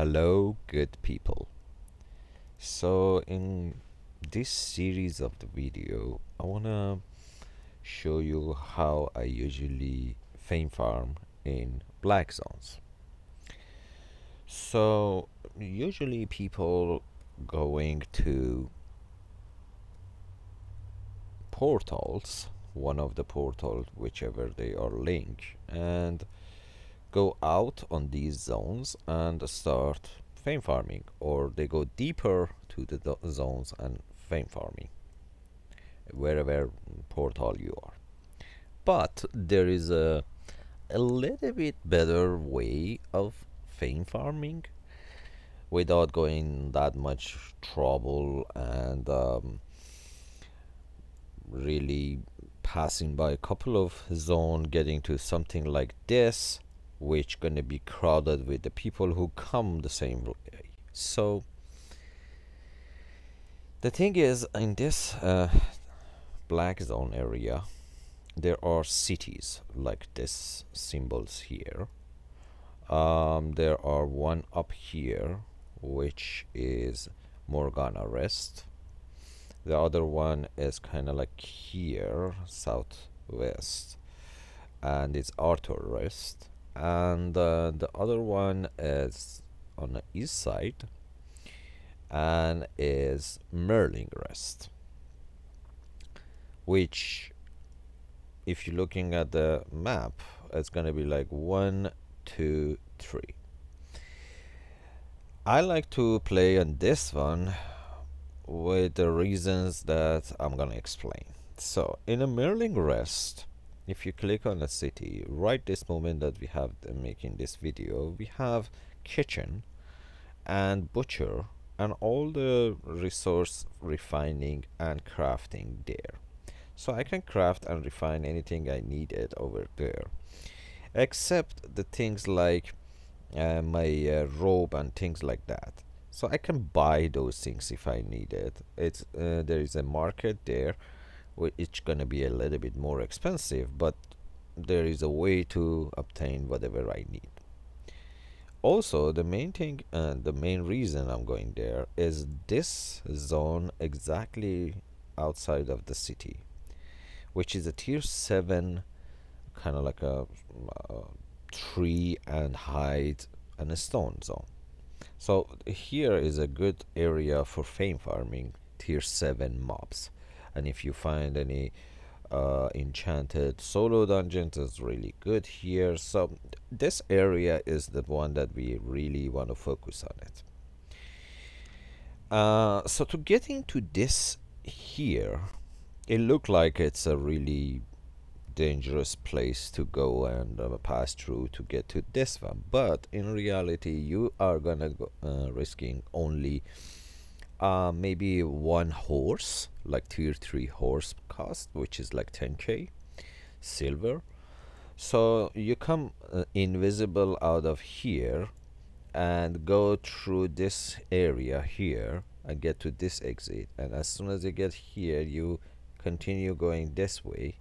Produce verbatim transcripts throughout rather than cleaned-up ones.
Hello, good people. So in this series of the video, I wanna show you how I usually fame farm in Black Zones. So usually people going to portals, one of the portals, whichever they are linked, and go out on these zones and start fame farming, or they go deeper to the zones and fame farming wherever portal you are. But there is a a little bit better way of fame farming without going that much trouble and um, really passing by a couple of zones, getting to something like this, which gonna be crowded with the people who come the same way. So the thing is, in this uh, Black Zone area, there are cities like this symbols here. Um, there are one up here, which is Morgana Rest. The other one is kind of like here, southwest, and it's Arthur's Rest. And uh, the other one is on the east side, and is Merlyn's Rest, which, if you're looking at the map, it's gonna be like one, two, three. I like to play on this one with the reasons that I'm gonna explain. So in a Merlyn's Rest, if you click on a city, right this moment that we have uh, making this video, we have kitchen and butcher and all the resource refining and crafting there. So I can craft and refine anything I needed over there, except the things like uh, my uh, robe and things like that. So I can buy those things if I need it. It's uh, there is a market there, which is gonna be a little bit more expensive, but there is a way to obtain whatever I need. Also, the main thing and the main reason I'm going there is this zone exactly outside of the city, which is a tier seven, kind of like a, a tree and hide and a stone zone. So here is a good area for fame farming, tier seven mobs. And if you find any uh, enchanted solo dungeons, it's really good here. So this area is the one that we really want to focus on it. Uh, so to get into this here, it looked like it's a really dangerous place to go and uh, pass through to get to this one, but in reality you are gonna go uh, risking only uh, maybe one horse, like tier three horse cost, which is like ten K silver. So you come uh, invisible out of here and go through this area here and get to this exit, and as soon as you get here you continue going this way,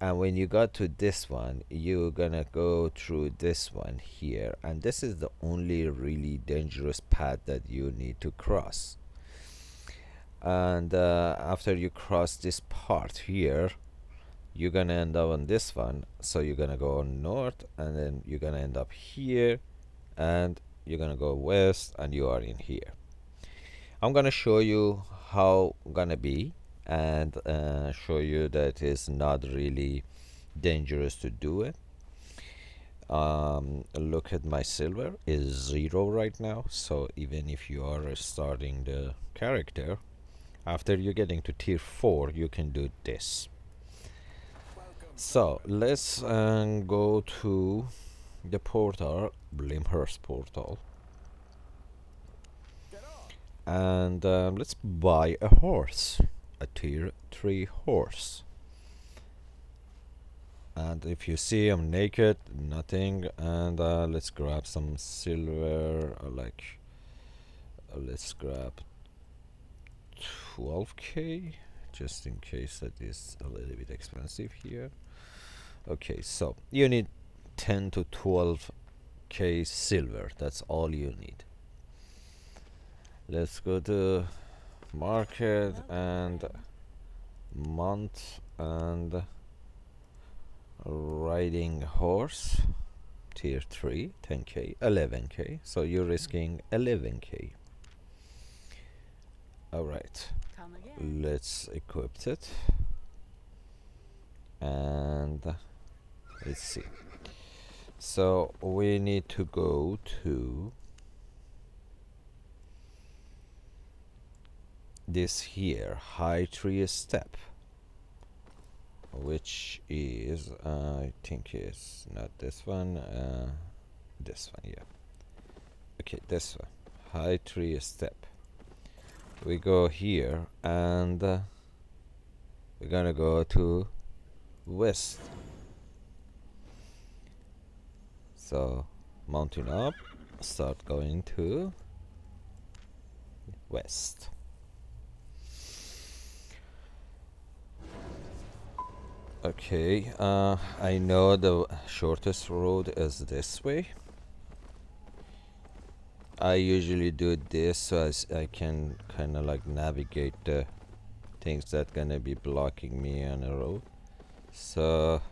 and when you got to this one you're gonna go through this one here, and this is the only really dangerous path that you need to cross. And uh, after you cross this part here, you're gonna end up on this one. So you're gonna go north, and then you're gonna end up here, and you're gonna go west, and you are in here. I'm gonna show you how gonna be, and uh, show you that it's not really dangerous to do it. Um, look at my silver is zero right now, so even if you are starting the character, after you're getting to tier four you can do this. Welcome. So let's um, go to the portal, Blimhurst portal, and um, let's buy a horse, a tier three horse. And if you see, I'm naked, nothing. And uh, let's grab some silver, like uh, let's grab twelve K just in case that is a little bit expensive here. Okay, so you need ten to twelve K silver, that's all you need. Let's go to market and month and riding horse tier three, ten K, eleven K. So you're risking eleven K. All right, let's equip it and let's see. So we need to go to this here, High Tree Step, which is uh, I think is not this one, uh, this one, yeah, okay, this one, High Tree Step. We go here and uh, we're gonna go to west, so mountain up, start going to west. Okay, uh, I know the shortest road is this way. I usually do this so I, I can kind of like navigate the things that gonna be blocking me on the road. So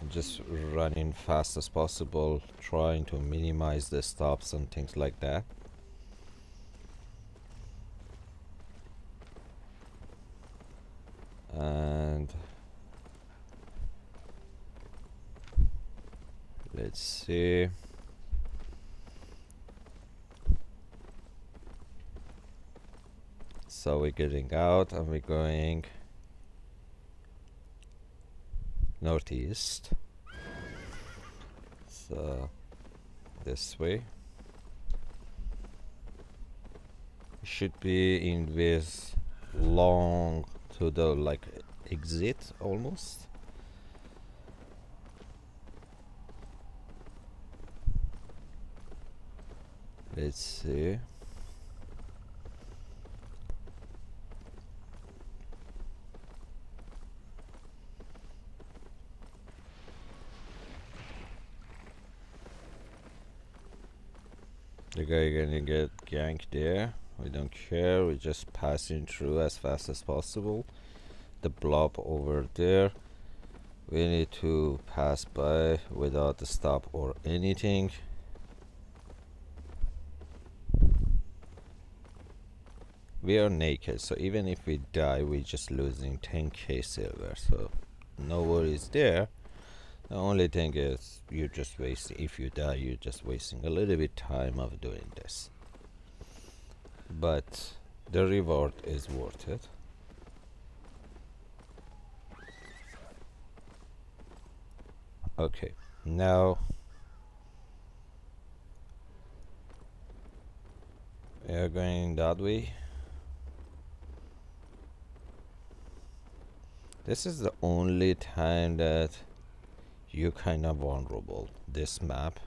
I'm just running fast as possible, trying to minimize the stops and things like that. And let's see. So we're getting out and we're going northeast. So this way. Should be in this long to the like exit almost. Let's see. The guy gonna get ganked there. We don't care, we're just passing through as fast as possible. The blob over there, we need to pass by without a stop or anything. We are naked, so even if we die, we're just losing ten K silver, so no worries there. The only thing is, you just waste, if you die, you're just wasting a little bit time of doing this. But the reward is worth it. Okay, now we are going that way. This is the only time that you're kind of vulnerable, this map,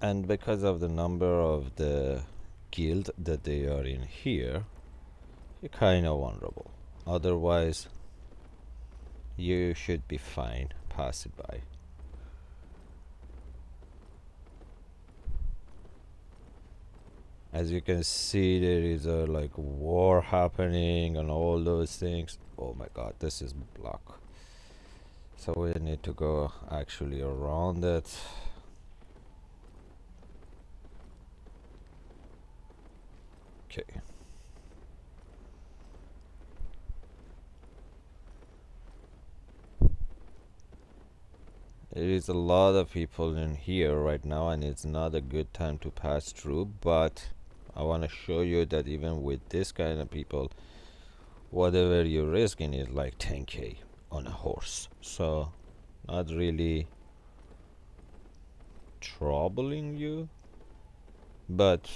and because of the number of the guild that they are in here, you're kind of vulnerable. Otherwise you should be fine, pass it by. As you can see, there is a like war happening and all those things. Oh my god, this is blocked. So we need to go actually around it. Okay. There is a lot of people in here right now and it's not a good time to pass through, but I want to show you that even with this kind of people, whatever you're risking is like ten K on a horse, so not really troubling you, but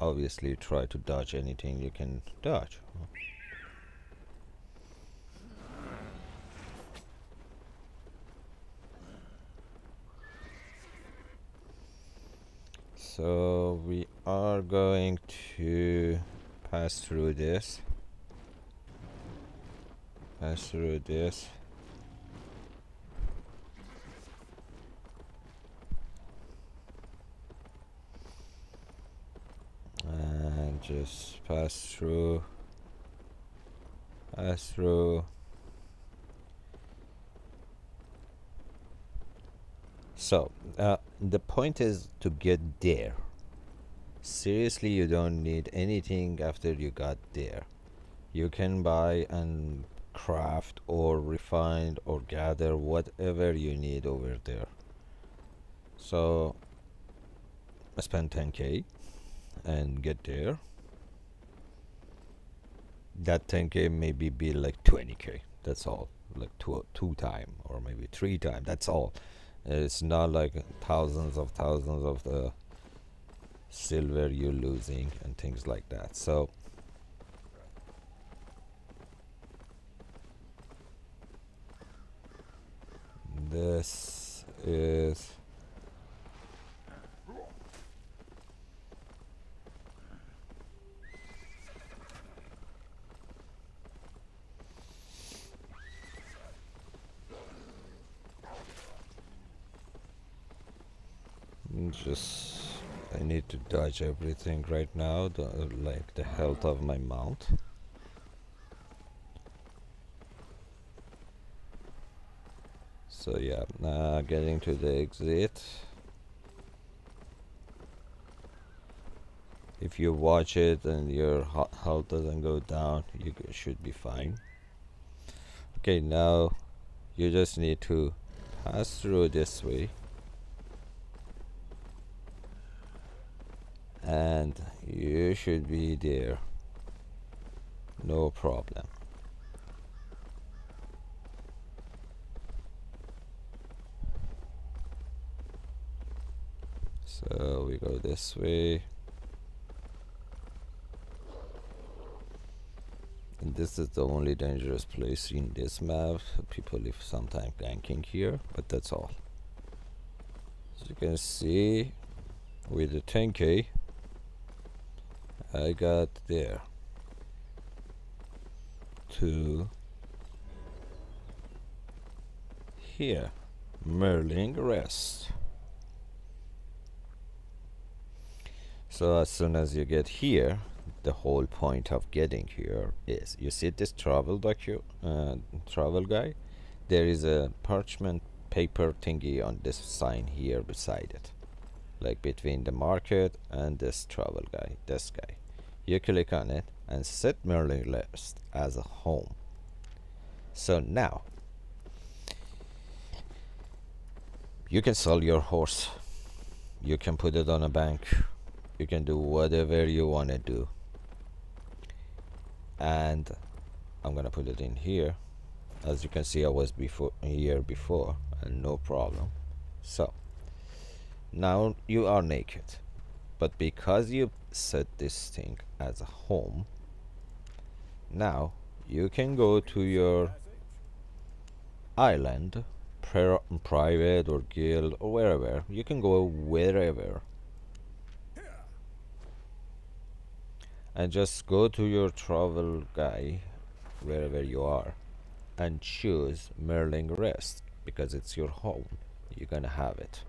obviously try to dodge anything you can dodge. So we are going to pass through this. Pass through this. Just pass through. Pass through. So, uh, the point is to get there. Seriously, you don't need anything after you got there. You can buy and craft or refine or gather whatever you need over there. So, I spent ten K and get there. That ten K maybe be like twenty K. That's all. Like two, two time or maybe three time. That's all. It's not like thousands of thousands of the silver you're losing and things like that. So this is just I need to dodge everything right now, the, uh, like the health of my mount. So yeah, uh, getting to the exit. If you watch it and your health doesn't go down, you should be fine. Okay, now you just need to pass through this way. And you should be there, no problem. So we go this way, and this is the only dangerous place in this map. People live sometimes ganking here, but that's all. As you can see, with the ten K I got there to here, Merlyn's Rest. So as soon as you get here, the whole point of getting here is, you see this travel docu uh, travel guy? There is a parchment paper thingy on this sign here beside it, like between the market and this travel guy, this guy. You click on it and set Merlyn's Rest as a home. So now you can sell your horse, you can put it on a bank, you can do whatever you want to do. And I'm gonna put it in here. As you can see, I was before here before and no problem. So now you are naked, but because you set this thing as a home, now you can go to your island, private or guild or wherever. You can go wherever and just go to your travel guy wherever you are and choose Merlyn's Rest, because it's your home, you're gonna have it.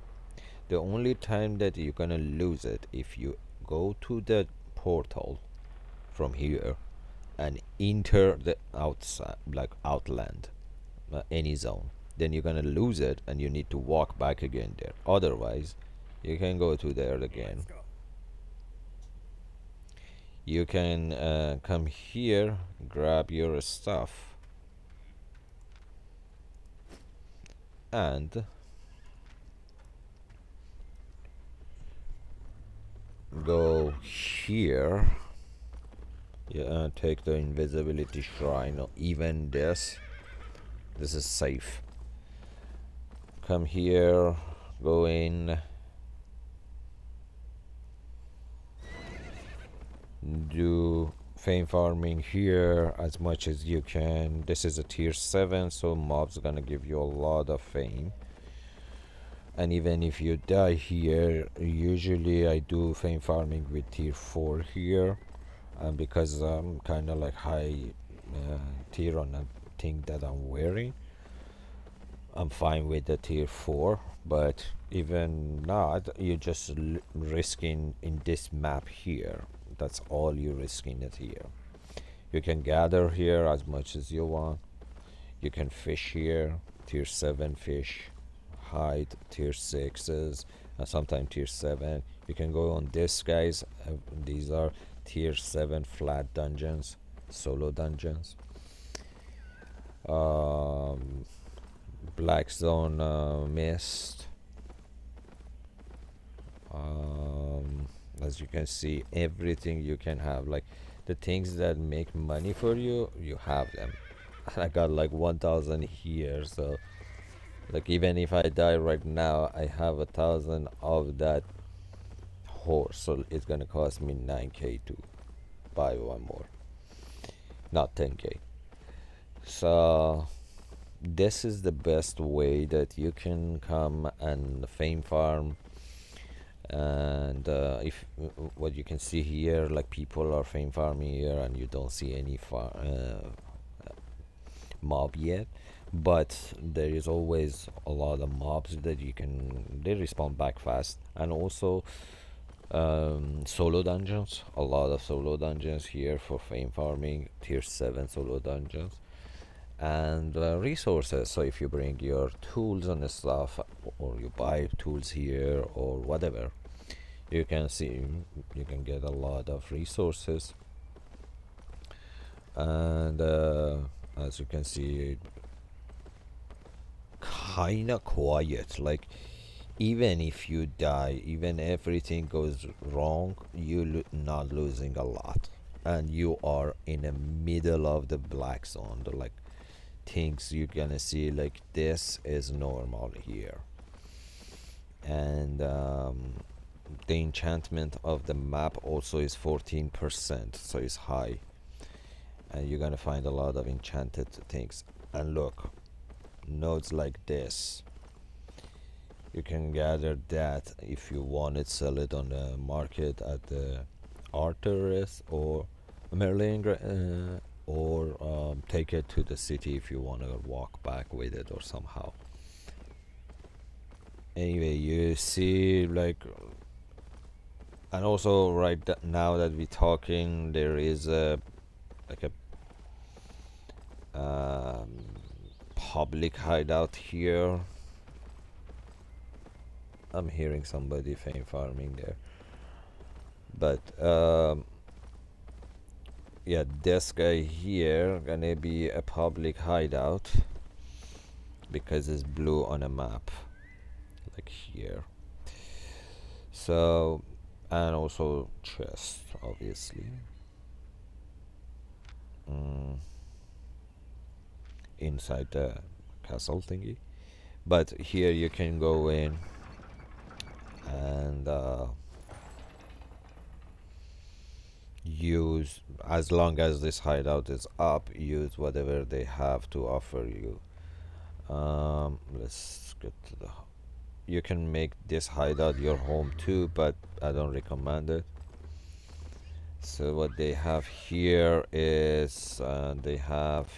The only time that you're gonna lose it, if you go to the portal from here and enter the outside, like outland, uh, any zone, then you're gonna lose it and you need to walk back again there. Otherwise you can go to there again. You can uh, come here, grab your stuff, and go here. Yeah, take the invisibility shrine, or even this this is safe. Come here, go in, do fame farming here as much as you can. This is a tier seven, so mobs are gonna give you a lot of fame. And even if you die here, usually I do fame farming with tier four here, and because I'm kind of like high uh, tier on a thing that I'm wearing, I'm fine with the tier four. But even not, you're just l risking in this map here That's all you're risking it here. You can gather here as much as you want. You can fish here, tier seven fish, hide tier sixes, and sometimes tier seven. You can go on this, guys. Uh, these are tier seven flat dungeons, solo dungeons. Um, Black Zone uh, mist. Um, as you can see, everything you can have, like the things that make money for you, you have them. And I got like one thousand here, so like even if I die right now, I have a thousand of that horse, so it's gonna cost me nine K to buy one more, not ten K. So this is the best way that you can come and fame farm. And uh, if what you can see here, like people are fame farming here, and you don't see any far, uh, mob yet, but there is always a lot of mobs that you can, they respawn back fast. And also um, solo dungeons, a lot of solo dungeons here for fame farming, tier seven solo dungeons. And uh, resources, so if you bring your tools and stuff, or you buy tools here or whatever, you can see you can get a lot of resources. And uh, as you can see, kinda quiet. Like even if you die, even everything goes wrong, you lo not losing a lot, and you are in the middle of the Black Zone. Like things you're gonna see, like this is normal here. And um, the enchantment of the map also is fourteen percent, so it's high, and you're gonna find a lot of enchanted things. And look, nodes like this, you can gather that if you want it, sell it on the market at the Arthur's Rest or Merlyn's Rest, uh, or um, take it to the city if you want to walk back with it or somehow. Anyway, you see, like, and also right th now that we're talking, there is a like a um, public hideout here. I'm hearing somebody fame farming there, but um, yeah, this guy here gonna be a public hideout because it's blue on a map, like here. So, and also chest, obviously. Mm. Inside the castle thingy, but here you can go in and uh, use, as long as this hideout is up, use whatever they have to offer you. Um, let's get to the, you can make this hideout your home too, but I don't recommend it. So what they have here is uh, they have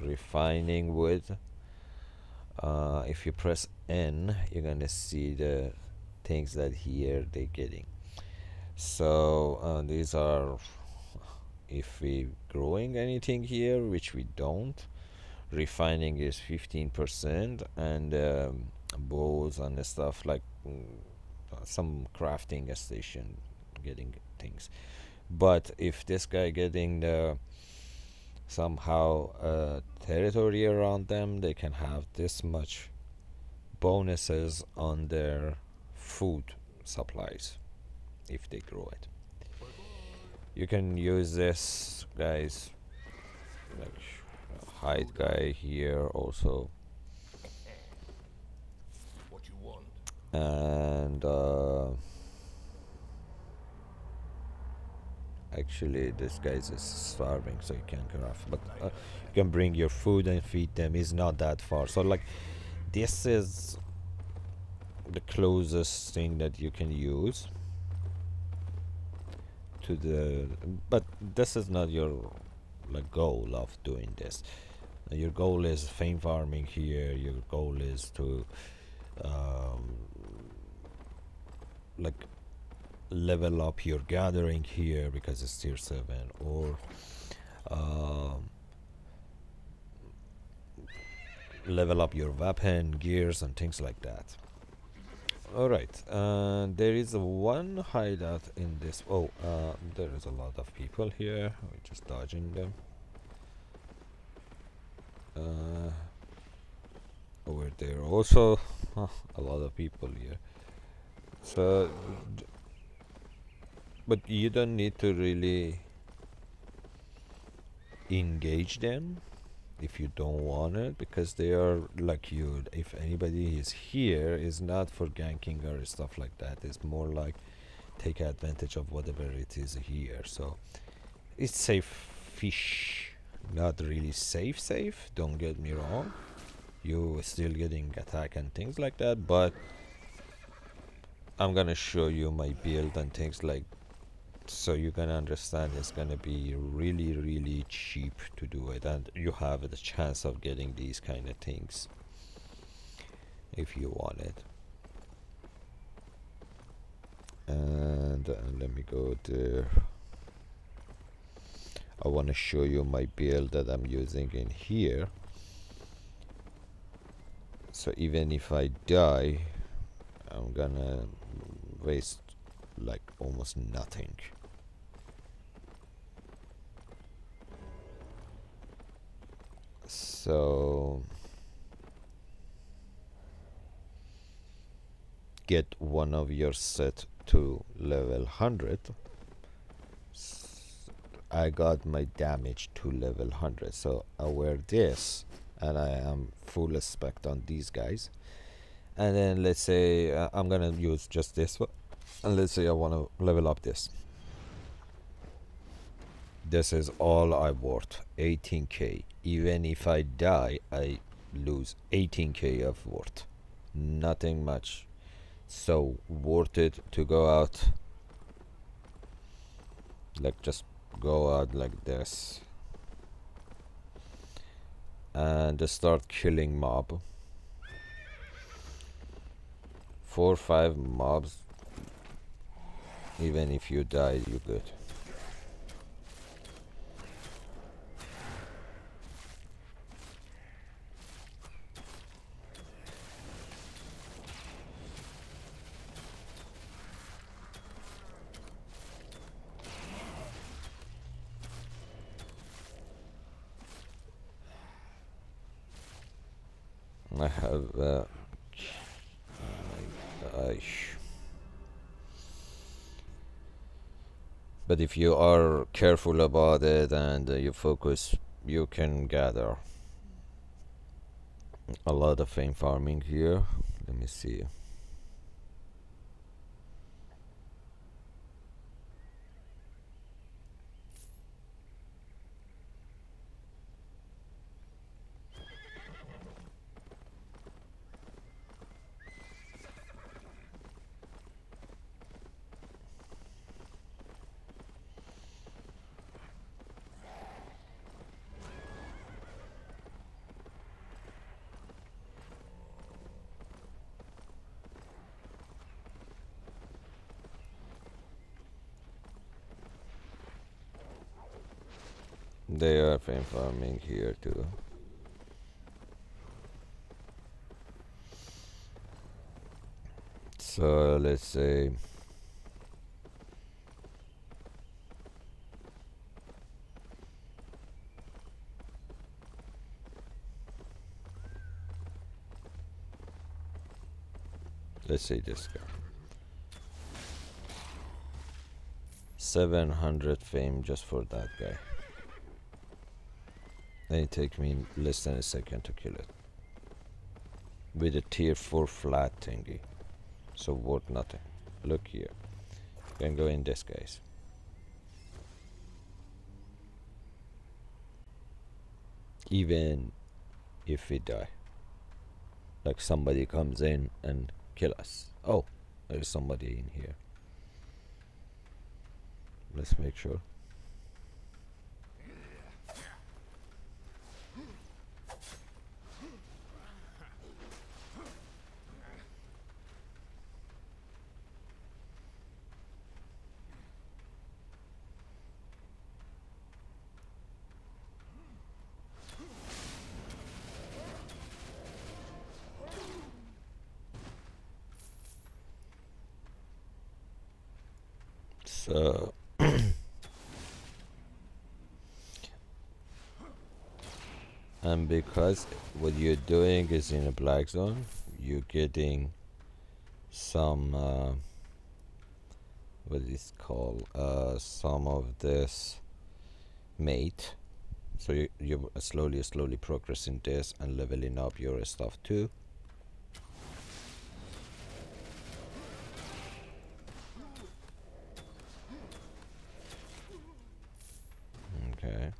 refining wood. Uh, if you press N, you're gonna see the things that here they're getting. So uh, these are, if we growing anything here, which we don't, refining is fifteen percent, and um, bows and stuff, like mm, some crafting station getting things. But if this guy getting the somehow uh, territory around them, they can have this much bonuses on their food supplies if they grow it. You can use this, guys, like hide guy here also. What you want. And uh, actually this guy is starving, so you can craft, but uh, you can bring your food and feed them. It's not that far, so like this is the closest thing that you can use to the, but this is not your like goal of doing this. Your goal is fame farming here. Your goal is to um, like level up your gathering here because it's tier seven, or uh, level up your weapon, gears, and things like that. Alright, uh, there is one hideout in this. Oh, uh, there is a lot of people here. We're just dodging them. Uh, over there also, huh, a lot of people here. So, but you don't need to really engage them if you don't want it, because they are like you. If anybody is here, is not for ganking or stuff like that. It's more like take advantage of whatever it is here. So it's safe fish, not really safe safe, don't get me wrong. You still getting attack and things like that, but I'm gonna show you my build and things like, so you can understand it's gonna be really really cheap to do it, and you have the chance of getting these kind of things if you want it. And uh, let me go there. I want to show you my build that I'm using in here, so even if I die, I'm gonna waste like almost nothing. So get one of your set to level one hundred. I got my damage to level one hundred, so I wear this and I am full spec on these guys. And then let's say uh, I'm gonna use just this one, and let's say I want to level up this. This is all I worth, eighteen K. Even if I die, I lose eighteen K of worth, nothing much, so worth it to go out like, just go out like this and uh, start killing mob. Four or five mobs, even if you die, you're good. I have uh, I But if you are careful about it and uh, you focus, you can gather a lot of fame farming here. Let me see. They are fame farming here too. So let's say let's say this guy. Seven hundred fame just for that guy. It takes me less than a second to kill it with a tier four flat thingy, so worth nothing. Look here, you can go in this case. Even if we die, like somebody comes in and kill us. Oh, there's somebody in here. Let's make sure. So and because what you're doing is in a black zone, you're getting some uh, what is it called uh, some of this mate. So you, you're slowly slowly progressing this and leveling up your stuff too. Okay.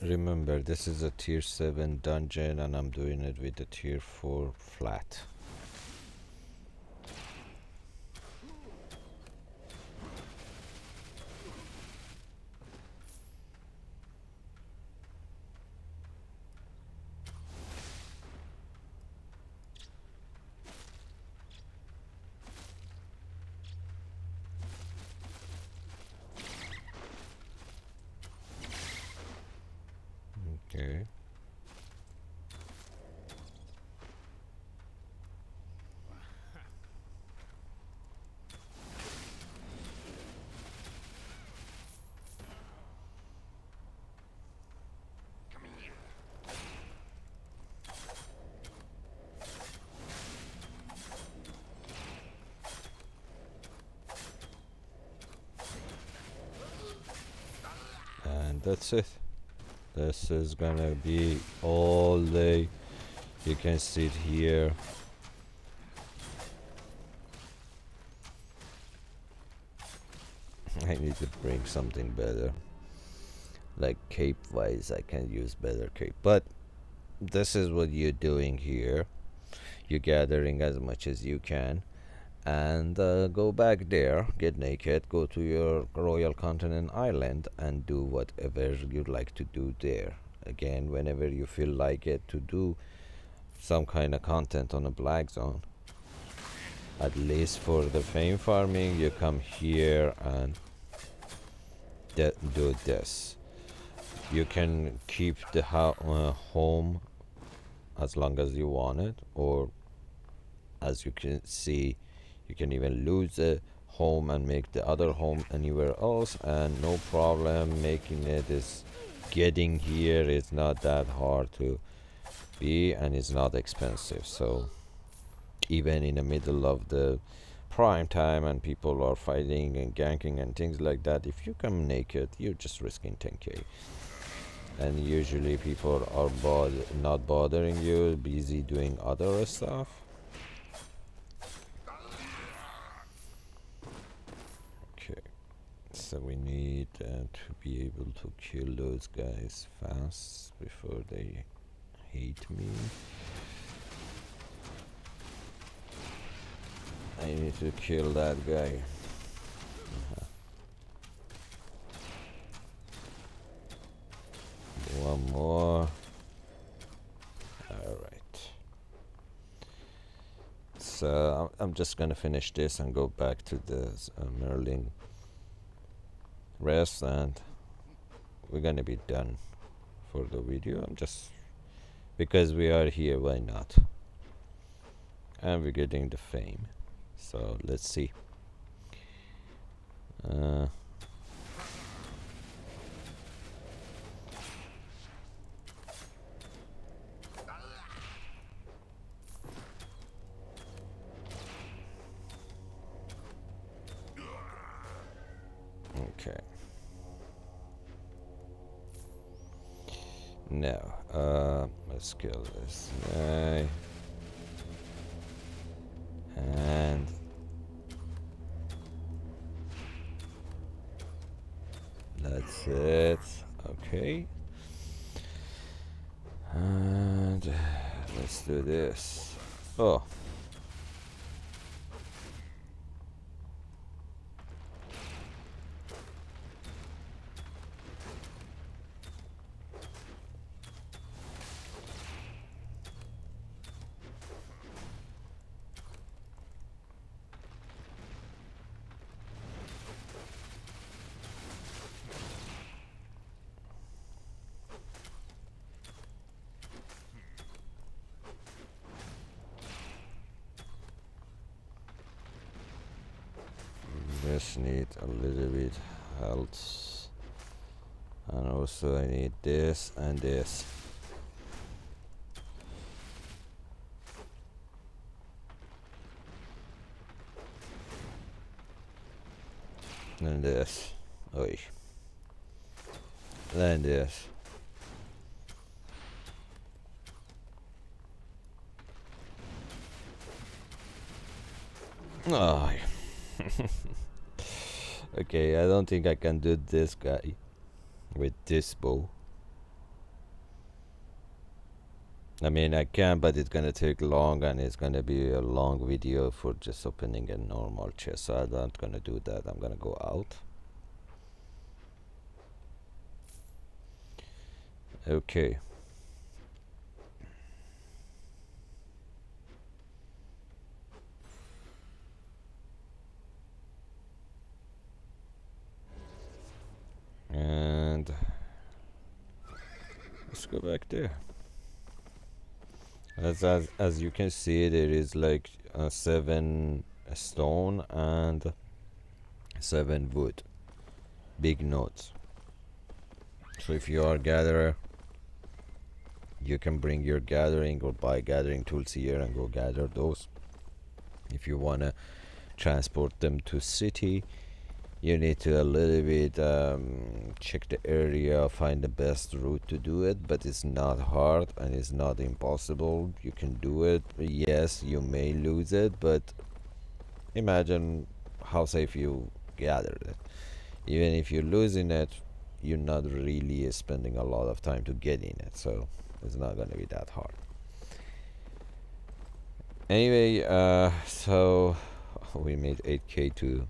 Remember, this is a tier seven dungeon and I'm doing it with a tier four flat. That's it. This is gonna be all day. You can sit here. I need to bring something better. Like cape wise, I can use better cape. But this is what you're doing here. You're gathering as much as you can. And uh, go back there, get naked, go to your Royal Continent Island and do whatever you'd like to do there. Again, whenever you feel like it, to do some kind of content on a black zone. At least for the fame farming, you come here and do this. You can keep the ho uh, home as long as you want it, or as you can see, you can even lose a home and make the other home anywhere else, and no problem. Making it is getting here is not that hard to be, and it's not expensive. So even in the middle of the prime time and people are fighting and ganking and things like that, if you come naked, you're just risking ten K. And usually people are bod not bothering you, busy doing other stuff. So we need uh, to be able to kill those guys fast before they hate me. I need to kill that guy. Uh-huh. One more. Alright. So I'm, I'm just gonna finish this and go back to the uh, Merlyn's Rest, and we're gonna be done for the video. I'm just, because we are here, why not? And we're getting the fame, so let's see. Uh, okay. No, uh, let's kill this guy. And that's it. Okay. And let's do this. Oh. just need a little bit health, and also I need this and this. And this. Oi. Then this. Oh. Okay, I don't think I can do this guy with this bow. I mean, I can, but it's gonna take long, and it's gonna be a long video for just opening a normal chest, so I'm not gonna do that. I'm gonna go out. Okay. And let's go back there. As, as, as you can see, there is like uh, seven stone and seven wood. Big nodes. So if you are a gatherer, you can bring your gathering or buy gathering tools here and go gather those. If you want to transport them to city, you need to a little bit um, check the area, find the best route to do it, but it's not hard and it's not impossible. You can do it. Yes, you may lose it, but imagine how safe you gathered it. Even if you're losing it, you're not really spending a lot of time to get in it, so it's not going to be that hard. Anyway, uh, so we made eight K too.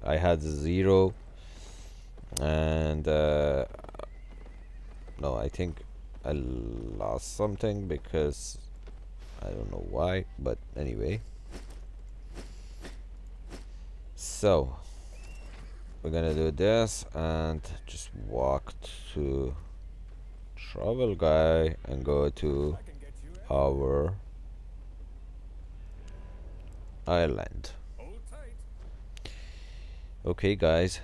I had zero, and uh, no, I think I lost something because I don't know why, but anyway. So we're gonna do this and just walk to travel guy and go to our island. Okay guys,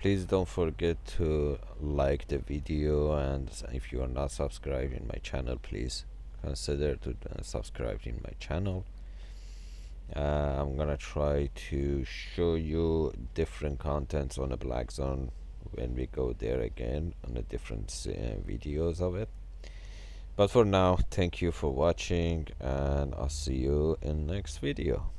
please don't forget to like the video, and if you are not subscribed in my channel, please consider to uh, subscribe in my channel. uh, I'm gonna try to show you different contents on the Black Zone when we go there again on the different uh, videos of it. But for now, thank you for watching, and I'll see you in next video.